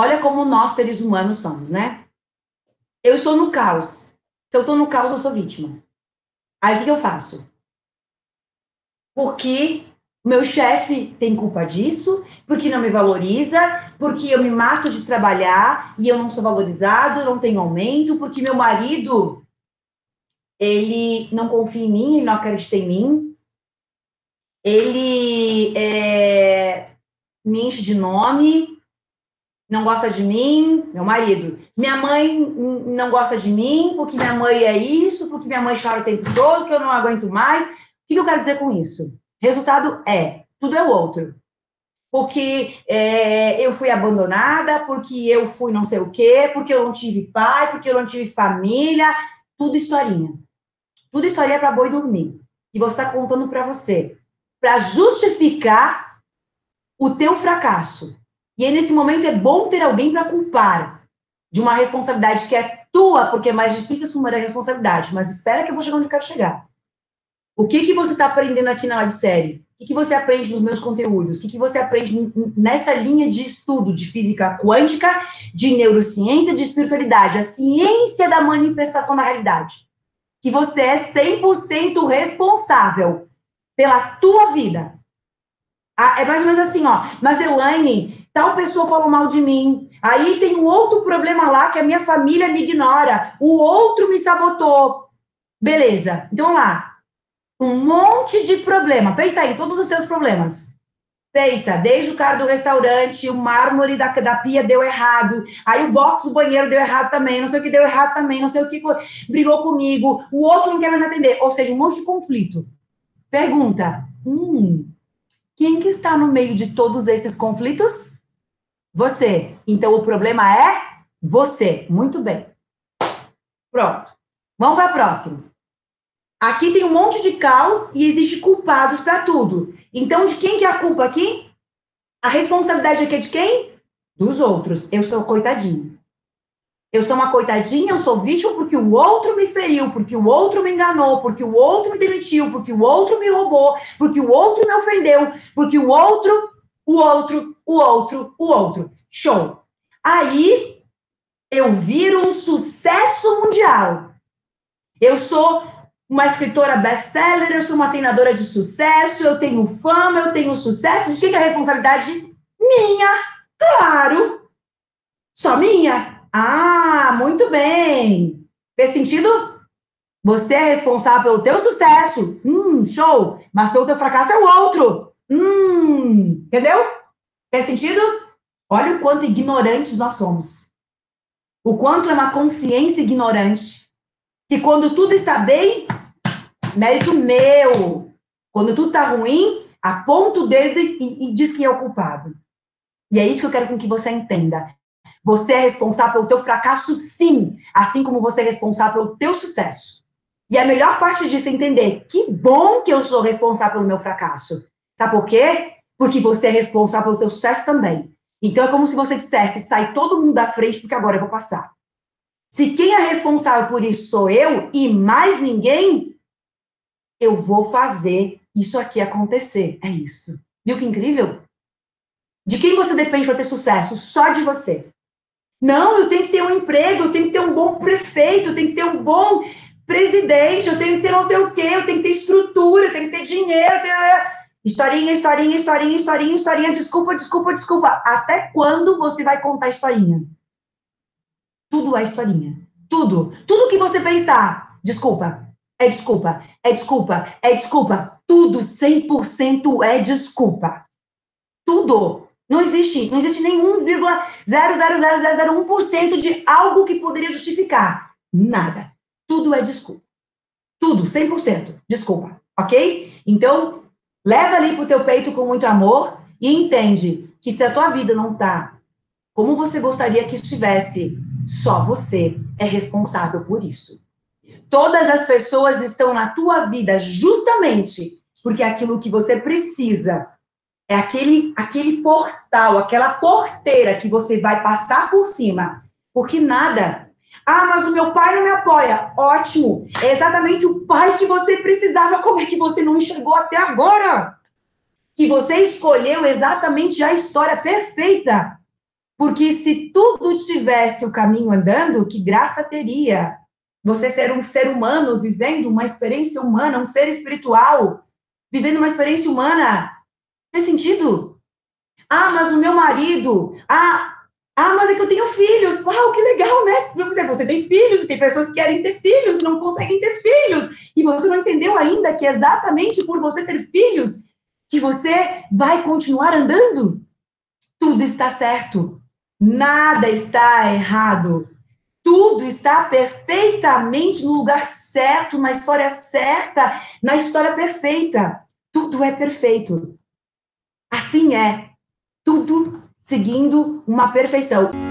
Olha como nós, seres humanos, somos, né? Eu estou no caos. Se eu estou no caos, eu sou vítima. Aí o que eu faço? Porque meu chefe tem culpa disso, porque não me valoriza, porque eu me mato de trabalhar e eu não sou valorizado, eu não tenho aumento, porque meu marido, ele não confia em mim, ele não acredita em mim, ele me enche de nome, não gosta de mim, meu marido. Minha mãe não gosta de mim, porque minha mãe é isso, porque minha mãe chora o tempo todo, que eu não aguento mais. O que eu quero dizer com isso? Resultado é, tudo é o outro. Porque eu fui abandonada, porque eu fui não sei o quê, porque eu não tive pai, porque eu não tive família. Tudo historinha. Tudo historinha para boi dormir. E você está contando para você. Para justificar o teu fracasso. E aí, nesse momento, é bom ter alguém para culpar de uma responsabilidade que é tua, porque é mais difícil assumir a responsabilidade. Mas espera que eu vou chegar onde eu quero chegar. O que que você está aprendendo aqui na Live Série? O que que você aprende nos meus conteúdos? O que que você aprende nessa linha de estudo de física quântica, de neurociência, de espiritualidade? A ciência da manifestação da realidade. Que você é 100% responsável pela tua vida. É mais ou menos assim, ó. Mas Elaine, tal pessoa falou mal de mim. Aí tem um outro problema lá que a minha família me ignora. O outro me sabotou. Beleza, então vamos lá. Um monte de problema. Pensa aí, todos os teus problemas. Pensa, desde o cara do restaurante, o mármore da pia deu errado, aí o box do banheiro deu errado também, não sei o que deu errado também, não sei o que brigou comigo, o outro não quer mais atender. Ou seja, um monte de conflito. Pergunta, quem que está no meio de todos esses conflitos? Você. Então, o problema é você. Muito bem. Pronto. Vamos para a próxima. Aqui tem um monte de caos e existe culpados para tudo. Então, de quem que é a culpa aqui? A responsabilidade aqui é de quem? Dos outros. Eu sou coitadinha. Eu sou uma coitadinha, eu sou vítima porque o outro me feriu, porque o outro me enganou, porque o outro me demitiu, porque o outro me roubou, porque o outro me ofendeu, porque o outro. Show. Aí, eu viro um sucesso mundial. Eu sou uma escritora best-seller, eu sou uma treinadora de sucesso, eu tenho fama, eu tenho sucesso. De quem que é a responsabilidade? Minha, claro. Só minha? Ah, muito bem. Fez sentido? Você é responsável pelo teu sucesso. Show. Mas pelo teu fracasso é o outro. Entendeu? Fez sentido? Olha o quanto ignorantes nós somos. O quanto é uma consciência ignorante. Que quando tudo está bem, mérito meu. Quando tudo está ruim, aponta o dedo e diz quem é o culpado. E é isso que eu quero com que você entenda. Você é responsável pelo teu fracasso, sim. Assim como você é responsável pelo teu sucesso. E a melhor parte disso é entender que bom que eu sou responsável pelo meu fracasso. Sabe por quê? Porque você é responsável pelo teu sucesso também. Então é como se você dissesse, sai todo mundo da frente porque agora eu vou passar. Se quem é responsável por isso sou eu e mais ninguém, eu vou fazer isso aqui acontecer. É isso. Viu que incrível? De quem você depende para ter sucesso? Só de você. Não, eu tenho que ter um emprego, eu tenho que ter um bom prefeito, eu tenho que ter um bom presidente, eu tenho que ter não sei o quê, eu tenho que ter estrutura, eu tenho que ter dinheiro. Eu tenho... Historinha, desculpa. Até quando você vai contar historinha? Tudo é historinha. Tudo. Tudo que você pensar. Desculpa. Tudo 100% é desculpa. Tudo. Não existe nenhum vírgula 0,00001% de algo que poderia justificar. Nada. Tudo é desculpa. Tudo, 100%. Desculpa. Ok? Então, leva ali pro teu peito com muito amor e entende que se a tua vida não tá como você gostaria que estivesse, só você é responsável por isso. Todas as pessoas estão na tua vida justamente porque aquilo que você precisa é aquele portal, aquela porteira que você vai passar por cima. Porque nada. Ah, mas o meu pai não me apoia. Ótimo. É exatamente o pai que você precisava. Como é que você não enxergou até agora? Que você escolheu exatamente a história perfeita. Porque se tudo tivesse o caminho andando, que graça teria? Você ser um ser humano vivendo uma experiência humana, um ser espiritual vivendo uma experiência humana. Não tem sentido. Ah, mas o meu marido... Ah, mas é que eu tenho filhos. Uau, que legal, né? Você tem filhos, tem pessoas que querem ter filhos, não conseguem ter filhos. E você não entendeu ainda que exatamente por você ter filhos que você vai continuar andando. Tudo está certo. Nada está errado. Tudo está perfeitamente no lugar certo, na história certa, na história perfeita. Tudo é perfeito. Assim é. Tudo seguindo uma perfeição.